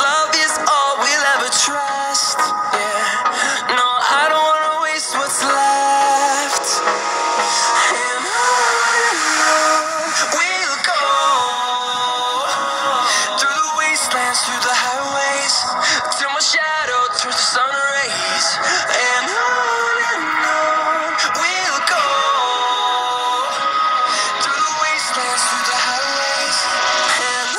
love is all we'll ever trust. Yeah, no, I don't wanna waste what's left. And on we'll go, through the wastelands, through the highways, till my shadow turns to sun rays. And on we'll go, through the wastelands, through the highways. And on we'll go.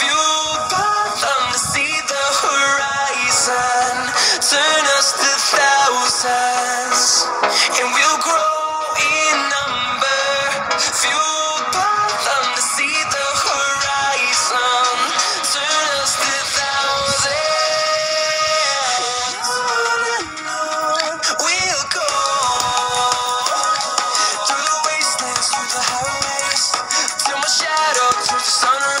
Fueled by them to see the horizon, turn us to thousands, and we'll grow in number. Fueled by them to see the horizon, turn us to thousands. On we'll go, through the wastelands, through the highways, till my shadow turns to sun rays.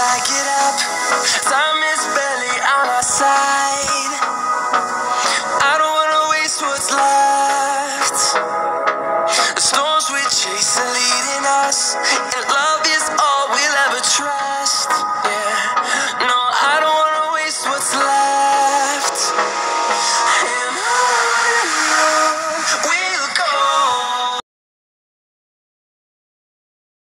I get up, time is barely on our side. I don't wanna waste what's left. The storms we chase are leading us, and love